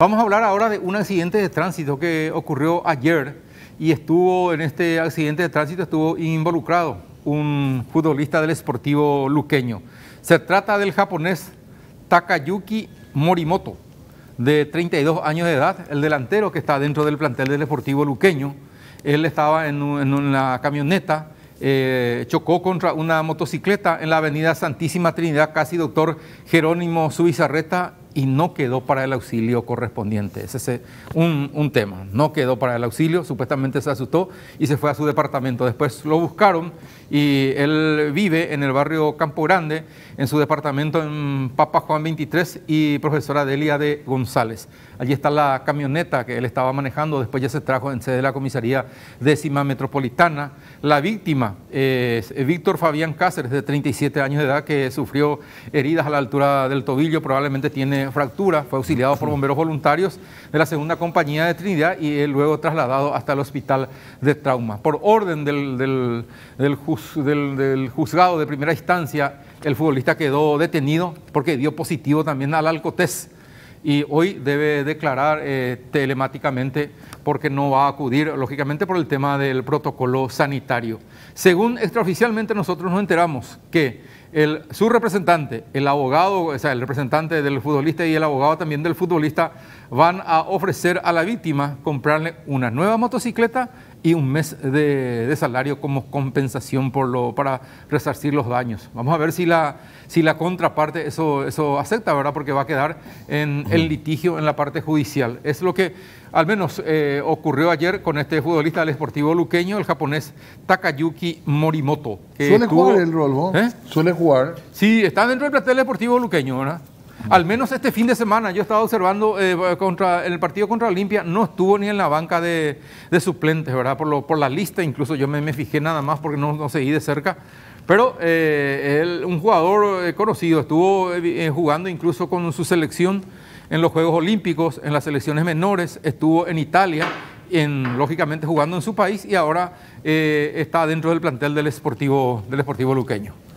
Vamos a hablar ahora de un accidente de tránsito que ocurrió ayer y en este accidente de tránsito estuvo involucrado un futbolista del Sportivo Luqueño. Se trata del japonés Takayuki Morimoto, de 32 años de edad, el delantero que está dentro del plantel del Sportivo Luqueño. Él estaba en una camioneta, chocó contra una motocicleta en la avenida Santísima Trinidad, casi Doctor Jerónimo Zubizarreta, y no quedó para el auxilio correspondiente. Ese es un tema, no quedó para el auxilio, supuestamente se asustó y se fue a su departamento. Después lo buscaron y él vive en el barrio Campo Grande, en su departamento en Papa Juan 23 y Profesora Delia de González. Allí está la camioneta que él estaba manejando, después ya se trajo en sede de la comisaría 10ª metropolitana. La víctima es Víctor Fabián Cáceres, de 37 años de edad, que sufrió heridas a la altura del tobillo, probablemente tiene fractura, fue auxiliado por bomberos voluntarios de la 2ª compañía de Trinidad y luego trasladado hasta el hospital de trauma. Por orden del juzgado de primera instancia, el futbolista quedó detenido porque dio positivo también al alcotés y hoy debe declarar telemáticamente porque no va a acudir, lógicamente, por el tema del protocolo sanitario. Según extraoficialmente nosotros nos enteramos que su representante, el abogado, o sea, el representante del futbolista y el abogado también del futbolista, van a ofrecer a la víctima comprarle una nueva motocicleta y un mes de salario como compensación para resarcir los daños. Vamos a ver si la contraparte eso acepta, ¿verdad? Porque va a quedar en el litigio en la parte judicial. Es lo que al menos ocurrió ayer con este futbolista del Sportivo Luqueño, el japonés Takayuki Morimoto. ¿Suele jugar el rol, ¿no? ¿Eh? ¿Suele jugar? Sí, está dentro del plantel Sportivo Luqueño, ¿verdad? Al menos este fin de semana, yo estaba observando el partido contra Olimpia, no estuvo ni en la banca de suplentes, ¿verdad? Por la lista, incluso yo me fijé nada más porque no seguí de cerca. Pero un jugador conocido estuvo jugando incluso con su selección en los Juegos Olímpicos, en las selecciones menores, estuvo en Italia, lógicamente jugando en su país, y ahora está dentro del plantel del Sportivo Luqueño.